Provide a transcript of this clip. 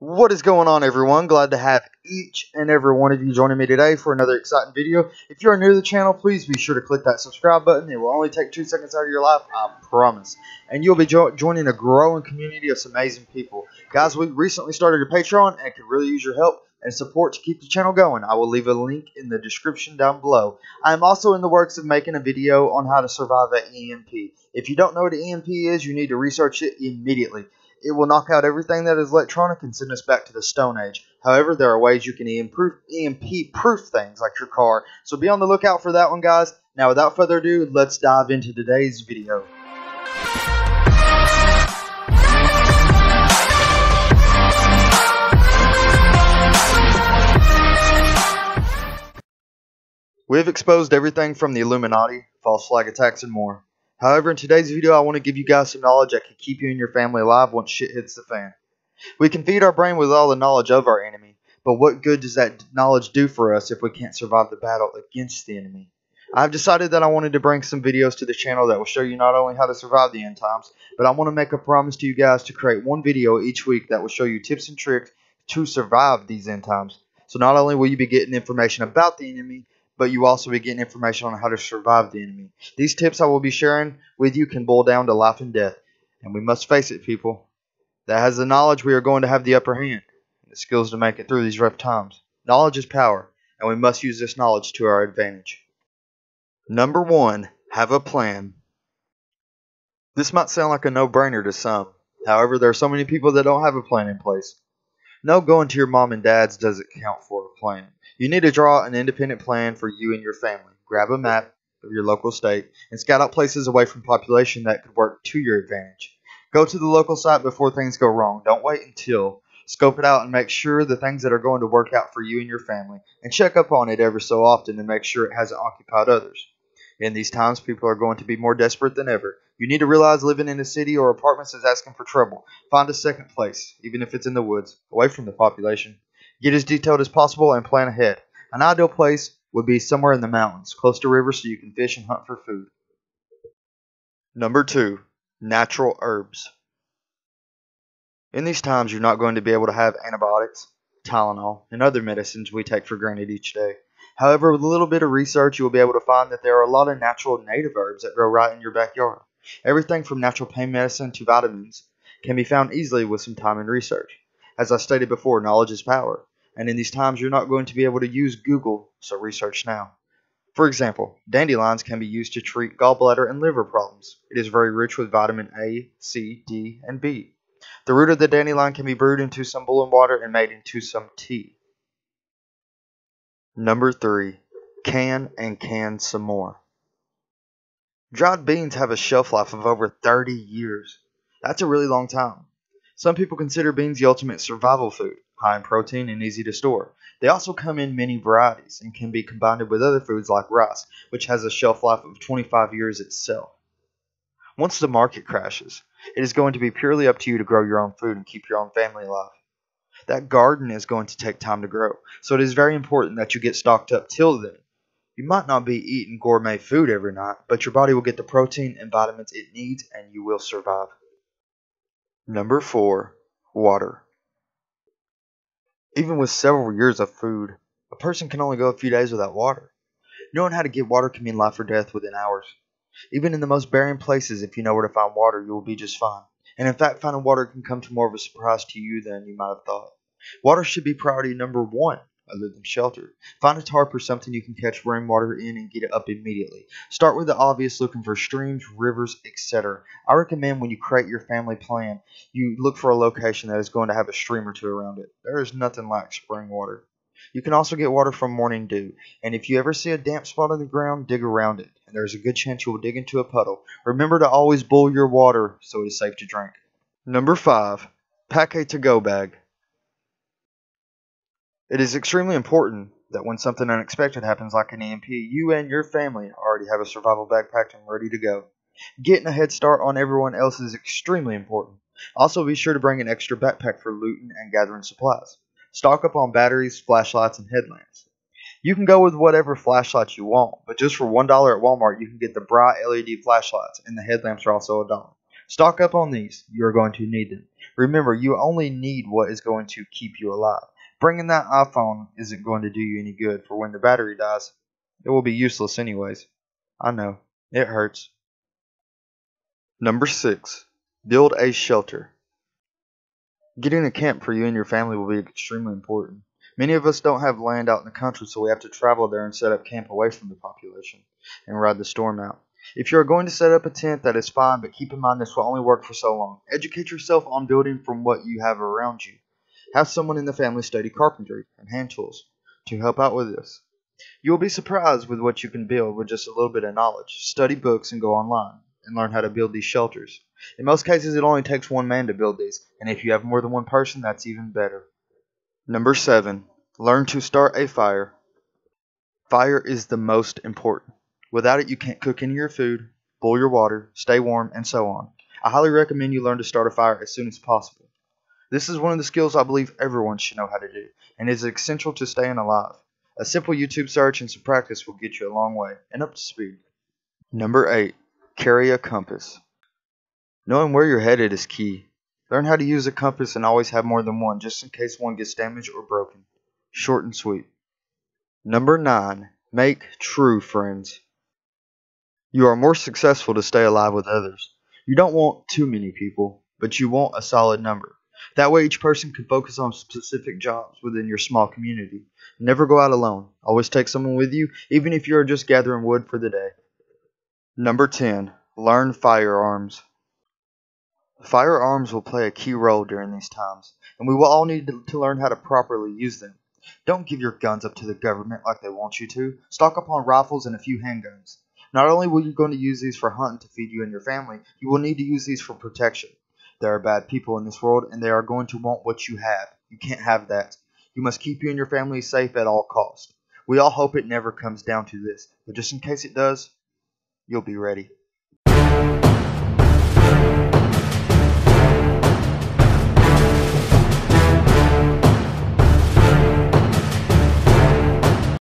What is going on, everyone? Glad to have each and every one of you joining me today for another exciting video. If you are new to the channel, please be sure to click that subscribe button. It will only take 2 seconds out of your life, I promise. And you'll be joining a growing community of some amazing people. Guys, we recently started a Patreon and could really use your help and support to keep the channel going. I will leave a link in the description down below. I am also in the works of making a video on how to survive an EMP. If you don't know what an EMP is, you need to research it immediately. It will knock out everything that is electronic and send us back to the Stone Age. However, there are ways you can EMP-proof things like your car. So be on the lookout for that one, guys. Now, without further ado, let's dive into today's video. We've exposed everything from the Illuminati, false flag attacks, and more. However, in today's video, I want to give you guys some knowledge that can keep you and your family alive once shit hits the fan. We can feed our brain with all the knowledge of our enemy, but what good does that knowledge do for us if we can't survive the battle against the enemy? I've decided that I wanted to bring some videos to the channel that will show you not only how to survive the end times, but I want to make a promise to you guys to create one video each week that will show you tips and tricks to survive these end times. So not only will you be getting information about the enemy, but you also be getting information on how to survive the enemy. These tips I will be sharing with you can boil down to life and death. And we must face it, people. That has the knowledge, we are going to have the upper hand, and the skills to make it through these rough times. Knowledge is power, and we must use this knowledge to our advantage. Number one, have a plan. This might sound like a no-brainer to some. However, there are so many people that don't have a plan in place. No going to your mom and dad's doesn't count for a plan. You need to draw an independent plan for you and your family. Grab a map of your local state and scout out places away from population that could work to your advantage. Go to the local site before things go wrong. Don't wait until. Scope it out and make sure the things that are going to work out for you and your family, and check up on it every so often to make sure it hasn't occupied others. In these times, people are going to be more desperate than ever. You need to realize living in a city or apartments is asking for trouble. Find a second place, even if it's in the woods, away from the population. Get as detailed as possible and plan ahead. An ideal place would be somewhere in the mountains, close to rivers so you can fish and hunt for food. Number two, natural herbs. In these times, you're not going to be able to have antibiotics, Tylenol, and other medicines we take for granted each day. However, with a little bit of research, you will be able to find that there are a lot of natural native herbs that grow right in your backyard. Everything from natural pain medicine to vitamins can be found easily with some time and research. As I stated before, knowledge is power, and in these times you're not going to be able to use Google, so research now. For example, dandelions can be used to treat gallbladder and liver problems. It is very rich with vitamin A, C, D, and B. The root of the dandelion can be brewed into some boiling water and made into some tea. Number 3. Can some more. Dried beans have a shelf life of over 30 years. That's a really long time. Some people consider beans the ultimate survival food, high in protein and easy to store. They also come in many varieties and can be combined with other foods like rice, which has a shelf life of 25 years itself. Once the market crashes, it is going to be purely up to you to grow your own food and keep your own family alive. That garden is going to take time to grow, so it is very important that you get stocked up till then. You might not be eating gourmet food every night, but your body will get the protein and vitamins it needs and you will survive. Number 4. Water. Even with several years of food, a person can only go a few days without water. Knowing how to get water can mean life or death within hours. Even in the most barren places, if you know where to find water, you will be just fine. And in fact, finding water can come to more of a surprise to you than you might have thought. Water should be priority number one, other than shelter. Find a tarp or something you can catch rainwater in and get it up immediately. Start with the obvious, looking for streams, rivers, etc. I recommend when you create your family plan, you look for a location that is going to have a stream or two around it. There is nothing like spring water. You can also get water from morning dew, and if you ever see a damp spot on the ground, dig around it, and there is a good chance you will dig into a puddle. Remember to always boil your water so it is safe to drink. Number 5. Pack a to-go bag. It is extremely important that when something unexpected happens like an EMP, you and your family already have a survival bag packed and ready to go. Getting a head start on everyone else is extremely important. Also, be sure to bring an extra backpack for looting and gathering supplies. Stock up on batteries, flashlights, and headlamps. You can go with whatever flashlight you want, but just for $1 at Walmart, you can get the bright LED flashlights, and the headlamps are also $1. Stock up on these. You are going to need them. Remember, you only need what is going to keep you alive. Bringing that iPhone isn't going to do you any good, for when the battery dies, it will be useless anyways. I know, it hurts. Number 6. Build a shelter. Getting a camp for you and your family will be extremely important. Many of us don't have land out in the country, so we have to travel there and set up camp away from the population and ride the storm out. If you are going to set up a tent, that is fine, but keep in mind this will only work for so long. Educate yourself on building from what you have around you. Have someone in the family study carpentry and hand tools to help out with this. You will be surprised with what you can build with just a little bit of knowledge. Study books and go online and learn how to build these shelters. In most cases, it only takes one man to build these, and if you have more than one person, that's even better. Number 7. Learn to start a fire. Fire is the most important. Without it, you can't cook any of your food, boil your water, stay warm, and so on. I highly recommend you learn to start a fire as soon as possible. This is one of the skills I believe everyone should know how to do, and is essential to staying alive. A simple YouTube search and some practice will get you a long way and up to speed. Number 8. Carry a compass. Knowing where you're headed is key. Learn how to use a compass and always have more than one, just in case one gets damaged or broken. Short and sweet. Number 9. Make true friends. You are more successful to stay alive with others. You don't want too many people, but you want a solid number. That way each person can focus on specific jobs within your small community. Never go out alone. Always take someone with you, even if you are just gathering wood for the day. Number 10. Learn firearms. Firearms will play a key role during these times, and we will all need to learn how to properly use them. Don't give your guns up to the government like they want you to. Stock up on rifles and a few handguns. Not only will you going to use these for hunting to feed you and your family, you will need to use these for protection. There are bad people in this world, and they are going to want what you have. You can't have that. You must keep you and your family safe at all costs. We all hope it never comes down to this, but just in case it does, you'll be ready.